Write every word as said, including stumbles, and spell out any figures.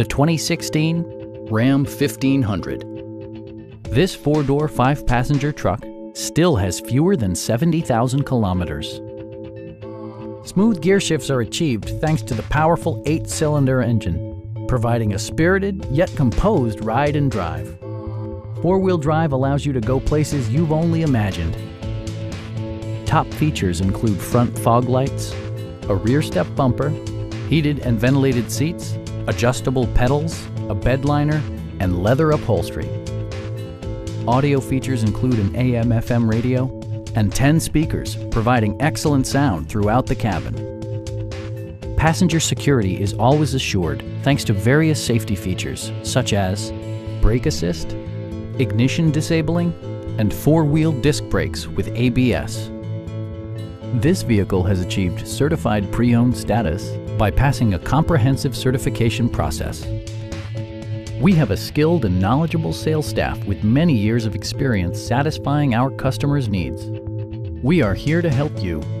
the twenty sixteen Ram fifteen hundred. This four-door, five-passenger truck still has fewer than seventy thousand kilometers. Smooth gear shifts are achieved thanks to the powerful eight-cylinder engine, providing a spirited yet composed ride and drive. Four-wheel drive allows you to go places you've only imagined. Top features include front fog lights, a rear step bumper, heated and ventilated seats, adjustable pedals, a bed liner, and leather upholstery. Audio features include an A M F M radio and ten speakers, providing excellent sound throughout the cabin. Passenger security is always assured thanks to various safety features such as brake assist, ignition disabling, and four-wheel disc brakes with A B S. This vehicle has achieved certified pre-owned status by passing a comprehensive certification process. We have a skilled and knowledgeable sales staff with many years of experience satisfying our customers' needs. We are here to help you.